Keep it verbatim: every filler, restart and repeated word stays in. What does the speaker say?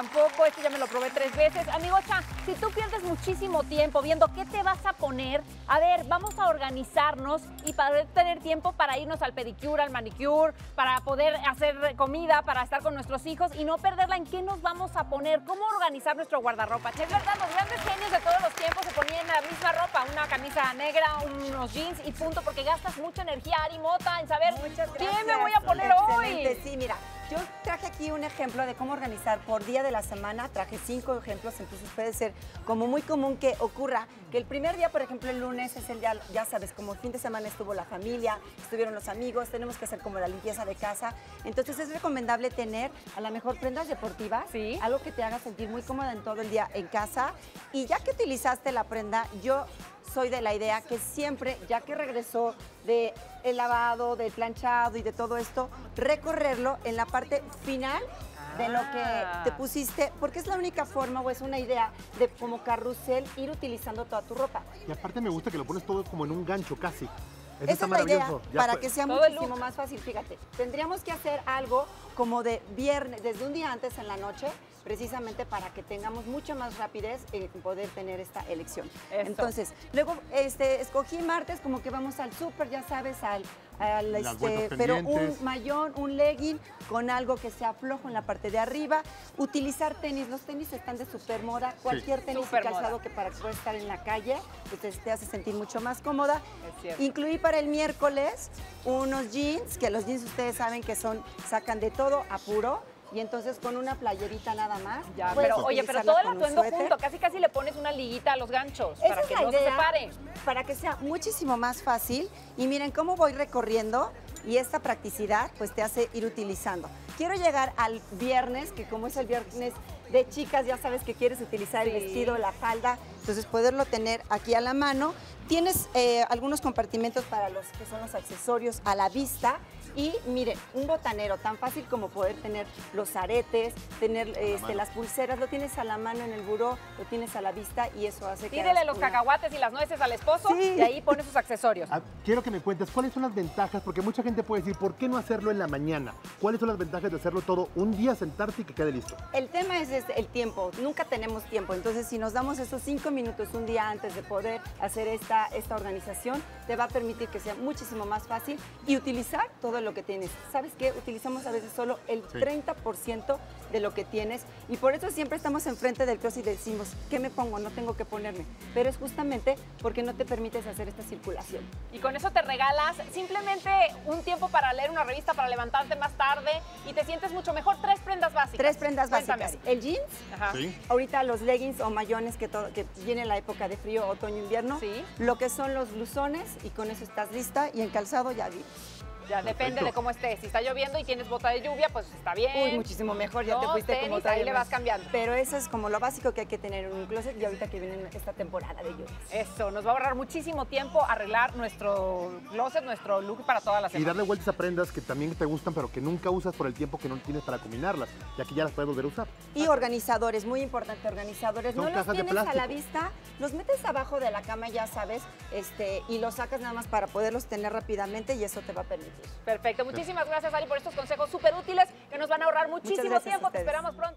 tampoco, este ya me lo probé tres veces. Amigo Cha, si tú pierdes muchísimo tiempo viendo qué te vas a poner, a ver, vamos a organizarnos y para tener tiempo para irnos al pedicure, al manicure, para poder hacer comida, para estar con nuestros hijos y no perderla en qué nos vamos a poner, cómo organizar nuestro guardarropa. Es verdad, los grandes genios de todos los tiempos se ponían la misma ropa, una camisa negra, unos jeans y punto, porque gastas mucha energía, Ari Mota, en saber qué me voy a poner hoy. Sí, mira, yo traje aquí un ejemplo de cómo organizar por día de la semana, traje cinco ejemplos, entonces puede ser como muy común que ocurra que el primer día, por ejemplo, el lunes es el día, ya sabes, como el fin de semana estuvo la familia, estuvieron los amigos, tenemos que hacer como la limpieza de casa, entonces es recomendable tener a lo mejor prendas deportivas, ¿sí? Algo que te haga sentir muy cómoda en todo el día en casa, y ya que utilizaste la prenda, yo soy de la idea que siempre, ya que regresó de el lavado, del planchado y de todo esto, recorrerlo en la parte final de lo que te pusiste, porque es la única forma o es una idea de como carrusel ir utilizando toda tu ropa. Y aparte me gusta que lo pones todo como en un gancho casi. Eso esa es la idea, ya para fue. Que sea todo muchísimo más fácil, fíjate. Tendríamos que hacer algo como de viernes, desde un día antes en la noche, precisamente para que tengamos mucha más rapidez en poder tener esta elección. Esto. Entonces, luego este, escogí martes como que vamos al súper, ya sabes, al, al este, pero un mayón, un legging, con algo que sea flojo en la parte de arriba. Utilizar tenis, los tenis están de super moda, cualquier sí. tenis super calzado moda. Que para que puedas estar en la calle, pues te hace sentir mucho más cómoda. Incluir para el miércoles unos jeans, que los jeans ustedes saben que son, sacan de todo apuro. Y entonces con una playerita nada más. Ya, pero, oye, pero todo el atuendo junto, casi casi le pones una liguita a los ganchos esa para que no se separen. Para que sea muchísimo más fácil. Y miren cómo voy recorriendo y esta practicidad pues te hace ir utilizando. Quiero llegar al viernes, que como es el viernes de chicas, ya sabes que quieres utilizar sí. el vestido, la falda, entonces poderlo tener aquí a la mano. Tienes eh, algunos compartimentos para los que son los accesorios a la vista. Y miren, un botanero tan fácil como poder tener los aretes, tener la este, las pulseras, lo tienes a la mano en el buró, lo tienes a la vista y eso hace Pídele que... Pídele los una... cacahuates y las nueces al esposo sí. y ahí pone sus accesorios. Ah, quiero que me cuentes, ¿cuáles son las ventajas? Porque mucha gente puede decir, ¿por qué no hacerlo en la mañana? ¿Cuáles son las ventajas de hacerlo todo un día, sentarte y que quede listo? El tema es, es el tiempo, nunca tenemos tiempo. Entonces, si nos damos esos cinco minutos un día antes de poder hacer esta, esta organización, te va a permitir que sea muchísimo más fácil y utilizar todo lo que tienes. ¿Sabes qué? Utilizamos a veces solo el sí. treinta por ciento de lo que tienes y por eso siempre estamos enfrente del closet y decimos, ¿qué me pongo? No tengo que ponerme. Pero es justamente porque no te permites hacer esta circulación. Y con eso te regalas simplemente un tiempo para leer una revista, para levantarte más tarde y te sientes mucho mejor. Tres prendas básicas. Tres prendas Cuéntame. básicas. El jeans, Ajá. Sí. ahorita los leggings o mayones que, todo, que viene la época de frío, otoño, invierno, sí. lo que son los blusones y con eso estás lista y en calzado ya vi. Ya, depende de cómo estés. Si está lloviendo y tienes bota de lluvia, pues está bien. Uy, muchísimo mejor. Ya no, te fuiste tenis, como ahí le vas cambiando. Pero eso es como lo básico que hay que tener en un closet y ahorita que viene esta temporada de lluvias. Eso, nos va a ahorrar muchísimo tiempo arreglar nuestro closet, nuestro look para toda la semana. Y darle vueltas a prendas que también te gustan, pero que nunca usas por el tiempo que no tienes para combinarlas. Y aquí ya las puedes volver a usar. Y organizadores, muy importante, organizadores. Son no los tienes a la vista, los metes abajo de la cama, ya sabes, este, y los sacas nada más para poderlos tener rápidamente y eso te va a permitir. Perfecto, muchísimas gracias, Ari, por estos consejos súper útiles que nos van a ahorrar muchísimo tiempo. Te esperamos pronto.